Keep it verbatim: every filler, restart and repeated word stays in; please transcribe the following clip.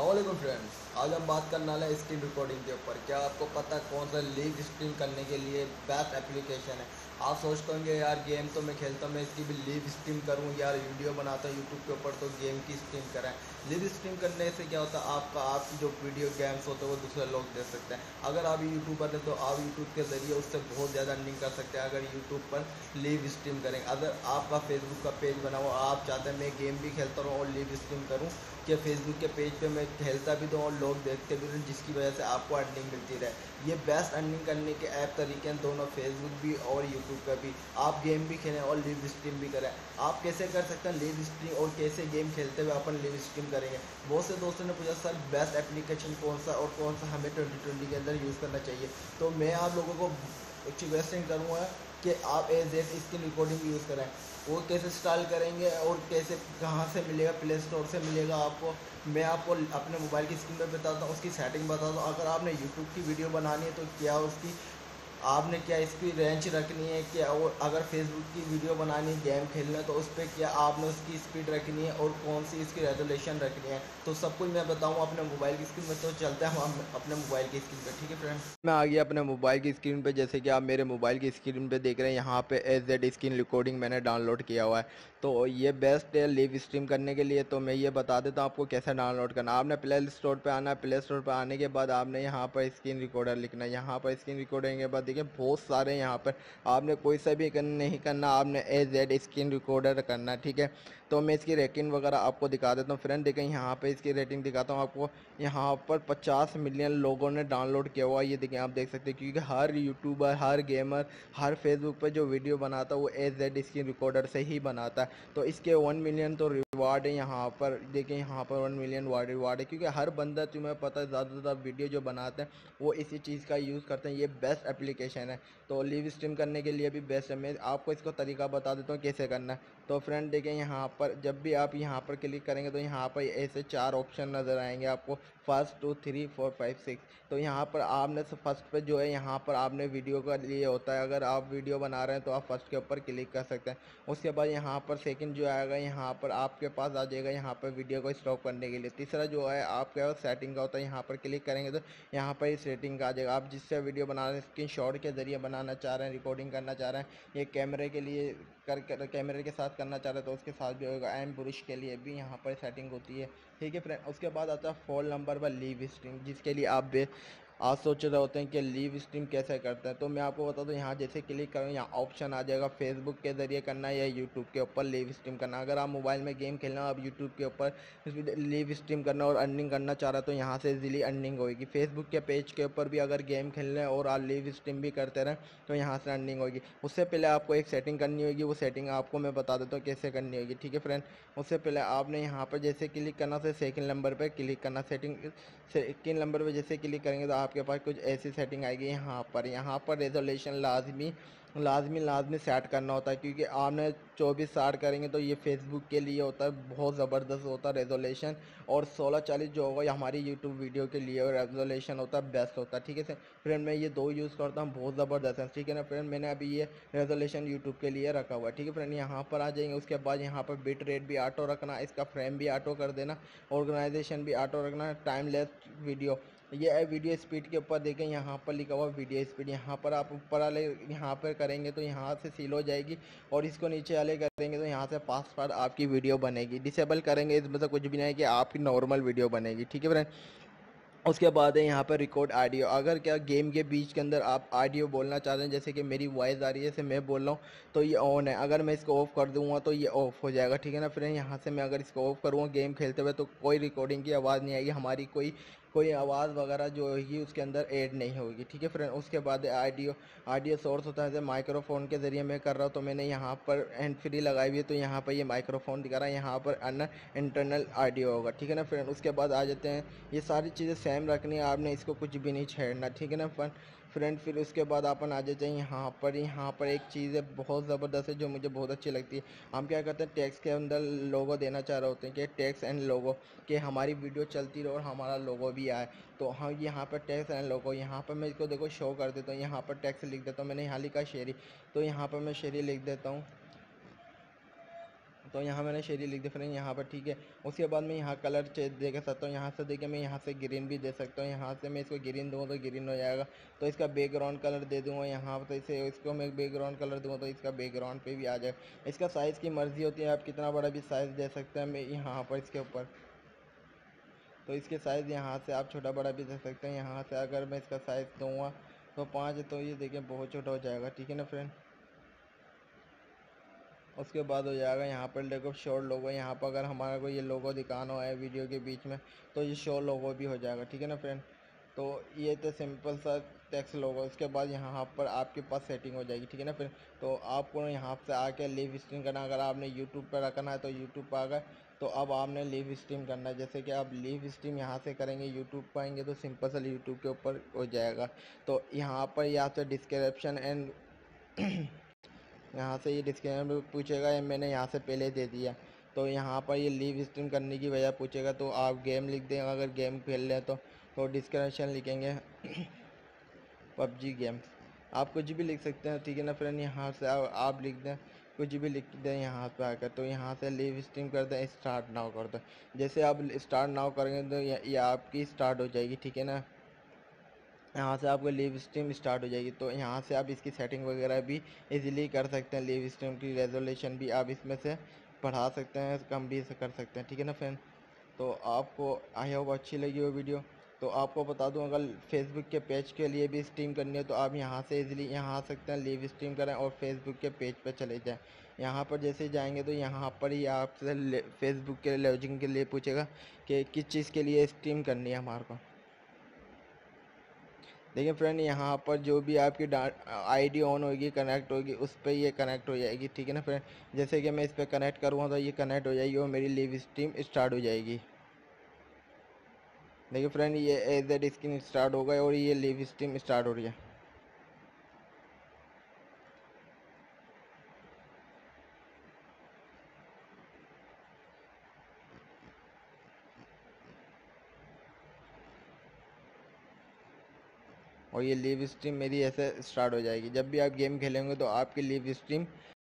अस्सलाम फ्रेंड्स, आज हम बात करने वाले स्क्रीन रिकॉर्डिंग के ऊपर। क्या आपको पता है कौन सा लीड स्क्रीन करने के लिए बेस्ट एप्लीकेशन है? आप सोचते होंगे यार गेम तो मैं खेलता हूँ, मैं इसकी भी लीड स्ट्रीम करूँ, यार वीडियो बनाता हूँ यूट्यूब के ऊपर तो गेम की स्ट्रीम कराएं। लीड स्ट्रीम करने से क्या होता है, आपका आपकी जो वीडियो गेम्स होते हैं वो दूसरे लोग देख सकते हैं। अगर आप यूट्यूबर हैं तो आप यूट्यूब के ज़रिए उससे बहुत ज़्यादा अर्निंग कर सकते हैं अगर यूट्यूब पर लीड स्ट्रीम करेंगे। अगर आपका फेसबुक का पेज बनाओ, आप चाहते हैं मैं गेम भी खेलता रहूँ और लीड स्ट्रीम करूँ कि फेसबुक के पेज पर मैं खेलता भी दूँ और लोग देखते भी दूँ, जिसकी वजह से आपको अर्निंग मिलती रहे। ये बेस्ट अर्निंग करने के ऐप तरीके हैं दोनों, फेसबुक भी और यूट्यूब का भी। आप गेम भी खेलें और लीड स्ट्रीम भी करें। आप कैसे कर सकते हैं लीड स्ट्रीम और कैसे गेम खेलते हुए अपन लीड स्ट्रीम करेंगे? बहुत से दोस्तों ने पूछा सर बेस्ट एप्लीकेशन कौन सा और कौन सा हमें ट्वेंटी ट्वेंटी के अंदर यूज़ करना चाहिए। तो मैं आप लोगों को सजेशन करूँगा कि आप एज स्क्रीन रिकॉर्डिंग यूज़ करें। वो कैसे इंस्टॉल करेंगे और कैसे कहाँ से मिलेगा, प्ले स्टोर से मिलेगा आपको। मैं आपको अपने मोबाइल की स्क्रीन पर बताता हूँ, उसकी सेटिंग बताता हूँ। अगर आपने यूट्यूब की वीडियो बनानी है तो क्या उसकी आपने क्या इसकी रेंज रखनी है, क्या और अगर फेसबुक की वीडियो बनानी है गेम खेलना है तो उस पर क्या आपने उसकी स्पीड रखनी है और कौन सी इसकी रेजोल्यूशन रखनी है। तो सब कुछ मैं बताऊँ अपने मोबाइल की स्क्रीन पर। तो चलते हैं हम अपने मोबाइल की स्क्रीन पर, ठीक है फ्रेंड्स। मैं आ गया अपने मोबाइल की स्क्रीन पर। जैसे कि आप मेरे मोबाइल की स्क्रीन पर देख रहे हैं, यहाँ पर एज स्क्रीन रिकॉर्डिंग मैंने डाउनलोड किया हुआ है। तो ये बेस्ट है लीव स्ट्रीम करने के लिए। तो मैं ये बता देता हूँ आपको कैसे डाउनलोड करना। आपने प्ले स्टोर पर आना है। प्ले स्टोर पर आने के बाद आपने यहाँ पर स्क्रीन रिकॉर्डर लिखना है। यहाँ पर स्क्रीन रिकॉर्डिंग के बाद देखिए बहुत सारे यहाँ पर, आपने कोई सा भी कर, नहीं करना, आपने एज स्क्रीन रिकॉर्डर करना, ठीक है। तो मैं इसकी रेटिंग वगैरह आपको दिखा देता हूँ फ्रेंड। देखें यहाँ पे इसकी रेटिंग दिखाता हूँ आपको। यहाँ पर पचास मिलियन लोगों ने डाउनलोड किया हुआ, ये देखें आप देख सकते हैं। क्योंकि हर यूट्यूबर, हर गेमर, हर फेसबुक पर जो वीडियो बनाता है वो एज स्क्रीन रिकॉर्डर से ही बनाता है। तो इसके वन मिलियन तो रिवार्ड है। यहाँ पर देखें, यहाँ पर वन मिलियन वार्ड रिवार्ड है क्योंकि हर बंदा, तुम्हें पता है, ज़्यादा से ज़्यादा वीडियो जो बनाते हैं वो इसी चीज़ का यूज़ करते हैं। ये बेस्ट एप्लीकेशन है, तो लीव स्ट्रीम करने के लिए भी बेस्ट है। मैं आपको इसको तरीका बता देता हूँ कैसे करना है। तो फ्रेंड देखें यहाँ पर जब भी आप यहाँ पर क्लिक करेंगे तो यहाँ पर ऐसे चार ऑप्शन नज़र आएंगे आपको, first two three four five six. तो यहाँ पर आपने फर्स्ट पे जो है, यहाँ पर आपने वीडियो का लिए होता है। अगर आप वीडियो बना रहे हैं तो आप फर्स्ट के ऊपर क्लिक कर सकते हैं। उसके बाद यहाँ पर सेकेंड जो आएगा, यहाँ पर आपके पास आ जाएगा यहाँ पर वीडियो को स्टॉप करने के लिए। तीसरा जो है आपके सेटिंग का होता है, यहाँ पर क्लिक करेंगे तो यहाँ पर इस सेटिंग का आ जाएगा। आप जिससे वीडियो बना रहे हैं, स्क्रीन शॉट के ज़रिए बनाना चाह रहे हैं, रिकॉर्डिंग करना चाह रहे हैं, ये कैमरे के लिए कर, कर कैमरे के साथ करना चाह रहे हैं तो उसके साथ भी होगा। एम ब्रश के लिए भी यहाँ पर सेटिंग होती है, ठीक है फ्रेंड। उसके बाद आता है फोन नंबर पर लीव स्ट्रीम, जिसके लिए आप आज सोच रहे होते हैं कि लीव स्ट्रीम कैसे करते हैं। तो मैं आपको बता दूं, यहाँ जैसे क्लिक करूँ यहाँ ऑप्शन आ जाएगा फेसबुक के ज़रिए करना है या यूट्यूब के ऊपर लीव स्ट्रीम करना। अगर आप मोबाइल में गेम खेलना, आप यूट्यूब के ऊपर लीव स्ट्रीम करना और अर्निंग करना चाह रहे हो तो यहाँ से इजीली अर्निंग होगी। फेसबुक के पेज के ऊपर भी अगर गेम खेलना है और आप लीव स्ट्रीम भी करते रहें तो यहाँ से अर्निंग होगी। उससे पहले आपको एक सेटिंग करनी होगी, वो सेटिंग आपको मैं बता देता हूँ कैसे करनी होगी, ठीक है फ्रेंड। उससे पहले आपने यहाँ पर जैसे क्लिक करना से सेकंड नंबर पर क्लिक करना। सेटिंग सेकंड नंबर पर जैसे क्लिक करेंगे तो आपके पास कुछ ऐसी सेटिंग आएगी। यहाँ पर यहाँ पर रेजोल्यूशन लाजमी लाजमी लाजमी सेट करना होता है क्योंकि आपने चौबीस साठ करेंगे तो ये फेसबुक के लिए होता है, बहुत ज़बरदस्त होता है रेजोल्यूशन। और सोलह चालीस जो होगा ये हमारी यूट्यूब वीडियो के लिए रेजोल्यूशन होता है, बेस्ट होता है, ठीक है सर फ्रेंड। मैं ये दो यूज़ करता हूँ, बहुत ज़बरदस्त है, ठीक है ना फ्रेंड। मैंने अभी ये रेजोल्यूशन यूट्यूब के लिए रखा हुआ है, ठीक है फ्रेंड। यहाँ पर आ जाएंगे, उसके बाद यहाँ पर बिट रेट भी ऑटो रखना, इसका फ्रेम भी ऑटो कर देना, ऑर्गेनाइजेशन भी ऑटो रखना, टाइम लेस वीडियो। ये है वीडियो स्पीड के ऊपर, देखें यहाँ पर लिखा हुआ वीडियो स्पीड। यहाँ पर आप ऊपर वाले यहाँ पर करेंगे तो यहाँ से सील हो जाएगी और इसको नीचे वाले करेंगे तो यहाँ से पास पर आपकी वीडियो बनेगी। डिसेबल करेंगे, इसमें से कुछ भी नहीं है कि आपकी नॉर्मल वीडियो बनेगी, ठीक है फ्रेंड। उसके बाद है यहाँ पर रिकॉर्ड ऑडियो। अगर क्या गेम के बीच के अंदर आप ऑडियो बोलना चाहते हैं, जैसे कि मेरी वॉइस आ रही है, जैसे मैं बोल रहा हूँ तो ये ऑन है। अगर मैं इसको ऑफ़ कर दूँगा तो ये ऑफ़ हो जाएगा, ठीक है ना फ्रेंड। यहाँ से मैं अगर इसको ऑफ़ करूँगा गेम खेलते हुए तो कोई रिकॉर्डिंग की आवाज़ नहीं आएगी, हमारी कोई कोई आवाज़ वगैरह जो होगी उसके अंदर ऐड नहीं होगी, ठीक है फ्रेंड। उसके बाद ऑडियो ऑडियो सोर्स होता है, जैसे माइक्रोफोन के ज़रिए मैं कर रहा हूँ तो मैंने यहाँ पर हैंड फ्री लगाई हुई है तो यहाँ पर ये माइक्रोफोन दिखा रहा है, यहाँ पर अन्य इंटरनल ऑडियो होगा, ठीक है ना फ्रेंड। उसके बाद आ जाते हैं, ये सारी चीज़ें सेम रखनी है, आपने इसको कुछ भी नहीं छेड़ना, ठीक है ना फ्रेंड फ्रेंड फिर उसके बाद अपन आ जाते हैं यहाँ पर। यहाँ पर एक चीज़ है बहुत ज़बरदस्त है जो मुझे बहुत अच्छी लगती है। हम क्या करते हैं टैक्स के अंदर लोगो देना चाह रहे होते हैं कि टैक्स एंड लोगो, कि हमारी वीडियो चलती रहे और हमारा लोगो भी आए। तो हम यहाँ पर टैक्स एंड लोगो, यहाँ पर मैं इसको देखो शो कर देता हूँ। यहाँ पर टैक्स लिख देता हूँ, मैंने यहाँ लिखा शेरी, तो यहाँ पर मैं शेरी लिख देता हूँ, तो यहाँ मैंने शेडी लिख दिया फ्रेंड यहाँ पर, ठीक है। उसके बाद मैं यहाँ कलर चेंज दे सकता हूँ, यहाँ से देखिए मैं यहाँ से ग्रीन भी दे सकता हूँ। यहाँ से मैं इसको ग्रीन दूँगा तो ग्रीन हो जाएगा, तो इसका बैकग्राउंड कलर दे दूँगा यहाँ पर। इसे इसको मैं बैकग्राउंड कलर दूँगा तो इसका बैकग्राउंड पे भी आ जाएगा। इसका साइज़ की मर्ज़ी होती है, आप कितना बड़ा भी साइज़ दे सकते हैं। मैं यहाँ पर इसके ऊपर तो इसके साइज़ यहाँ से आप छोटा बड़ा भी देख सकते हैं। यहाँ से अगर मैं इसका साइज़ दूँगा तो पाँच, तो ये देखिए बहुत छोटा हो जाएगा, ठीक है ना फ्रेंड। उसके बाद हो जाएगा यहाँ पर देखो शॉर्ट लोगो। यहाँ पर अगर हमारा कोई ये लोगो दिखाना है वीडियो के बीच में तो ये शॉर्ट लोगो भी हो जाएगा, ठीक है ना फ्रेंड। तो ये तो सिंपल सा टेक्स्ट लोगो। उसके बाद यहाँ पर आपके पास सेटिंग हो जाएगी, ठीक है ना फ्रेंड। तो आपको यहाँ से आके लिव स्ट्रीम करना, अगर आपने यूट्यूब पर रखना है तो यूट्यूब पर आ गए। तो अब आपने लिव स्ट्रीम करना है, जैसे कि आप लिव स्ट्रीम यहाँ से करेंगे यूट्यूब पर आएंगे तो सिंपल सा यूट्यूब के ऊपर हो जाएगा। तो यहाँ पर या तो डिस्क्रिप्शन एंड यहाँ से ये डिस्क्रिप्शन पूछेगा, या मैंने यहाँ से पहले दे दिया। तो यहाँ पर ये लिव स्ट्रीम करने की वजह पूछेगा, तो आप गेम लिख दें अगर गेम खेल रहे हैं तो तो डिस्क्रिप्शन लिखेंगे पबजी गेम्स, आप कुछ भी लिख सकते हैं, ठीक है ना फ्रेंड। यहाँ से आप, आप लिख दें कुछ भी लिख दें यहाँ पर आकर। तो यहाँ से लिव स्ट्रीम कर दें, स्टार्ट नाउ कर दें। जैसे आप स्टार्ट नाउ करेंगे तो ये, ये आपकी स्टार्ट हो जाएगी, ठीक है ना। यहाँ से आपको लिव स्ट्रीम स्टार्ट हो जाएगी। तो यहाँ से आप इसकी सेटिंग वगैरह भी इजीली कर सकते हैं। लिव स्ट्रीम की रेजोल्यूशन भी आप इसमें से बढ़ा सकते हैं, कम भी कर सकते हैं, ठीक है ना फ्रेंड। तो आपको आई होप अच्छी लगी हो वीडियो। तो आपको बता दूं अगर फेसबुक के पेज के लिए भी स्ट्रीम करनी है तो आप यहां से इजीली यहां आ सकते हैं, लिव स्ट्रीम करें और फेसबुक के पेज पर पे चले जाएं। यहां पर जैसे जाएंगे तो यहां पर ही आपसे फेसबुक के लॉगिन के लिए पूछेगा कि किस चीज़ के लिए स्ट्रीम करनी है हमारे को। देखिए फ्रेंड यहाँ पर जो भी आपकी आईडी ऑन होगी कनेक्ट होगी उस पर ये कनेक्ट हो जाएगी, ठीक है ना फ्रेंड। जैसे कि मैं इस पर कनेक्ट करूँगा तो ये कनेक्ट हो जाएगी और मेरी लिव स्ट्रीम स्टार्ट हो जाएगी। देखिए फ्रेंड ये एज़ स्क्रीन स्टार्ट हो गए और ये लिव स्ट्रीम स्टार्ट हो रही है। और ये लिव स्ट्रीम मेरी ऐसे स्टार्ट हो जाएगी। जब भी आप गेम खेलेंगे तो आपकी लिव स्ट्रीम